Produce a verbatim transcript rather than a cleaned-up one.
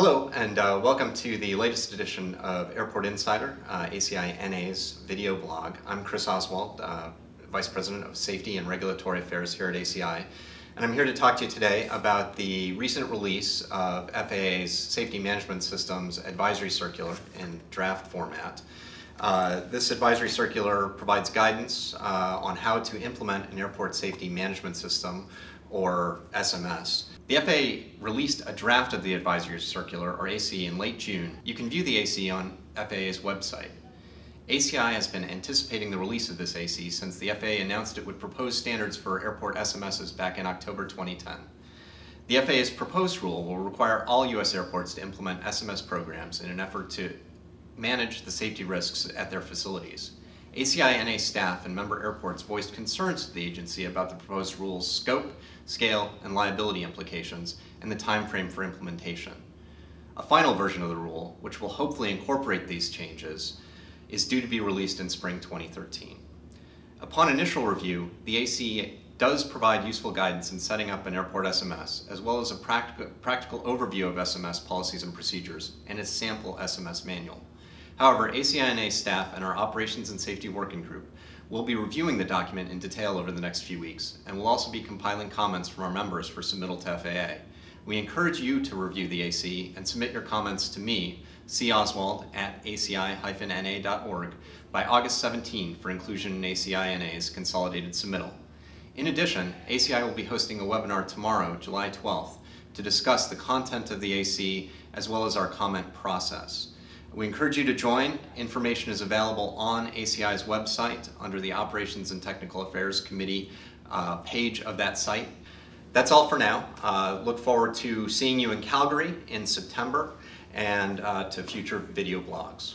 Hello, and uh, welcome to the latest edition of Airport Insider, uh, A C I N A's video blog. I'm Chris Oswald, uh, Vice President of Safety and Regulatory Affairs here at A C I, and I'm here to talk to you today about the recent release of F A A's Safety Management Systems Advisory Circular in draft format. Uh, this advisory circular provides guidance uh, on how to implement an airport safety management system, or S M S. The F A A released a draft of the advisory circular, or A C, in late June. You can view the A C on F A A's website. A C I has been anticipating the release of this A C since the F A A announced it would propose standards for airport S M Ss back in October twenty ten. The F A A's proposed rule will require all U S airports to implement S M S programs in an effort to manage the safety risks at their facilities. A C I N A staff and member airports voiced concerns to the agency about the proposed rule's scope, scale, and liability implications, and the time frame for implementation. A final version of the rule, which will hopefully incorporate these changes, is due to be released in spring twenty thirteen. Upon initial review, the A C does provide useful guidance in setting up an airport S M S, as well as a practic- practical overview of S M S policies and procedures and its sample S M S manual. However, A C I N A staff and our Operations and Safety Working Group will be reviewing the document in detail over the next few weeks, and will also be compiling comments from our members for submittal to F A A. We encourage you to review the A C and submit your comments to me, c oswald at A C I N A dot org, by August seventeenth for inclusion in A C I N A's consolidated submittal. In addition, A C I will be hosting a webinar tomorrow, July twelfth, to discuss the content of the A C as well as our comment process. We encourage you to join. Information is available on A C I's website under the Operations and Technical Affairs Committee uh, page of that site. That's all for now. Uh, look forward to seeing you in Calgary in September and uh, to future video blogs.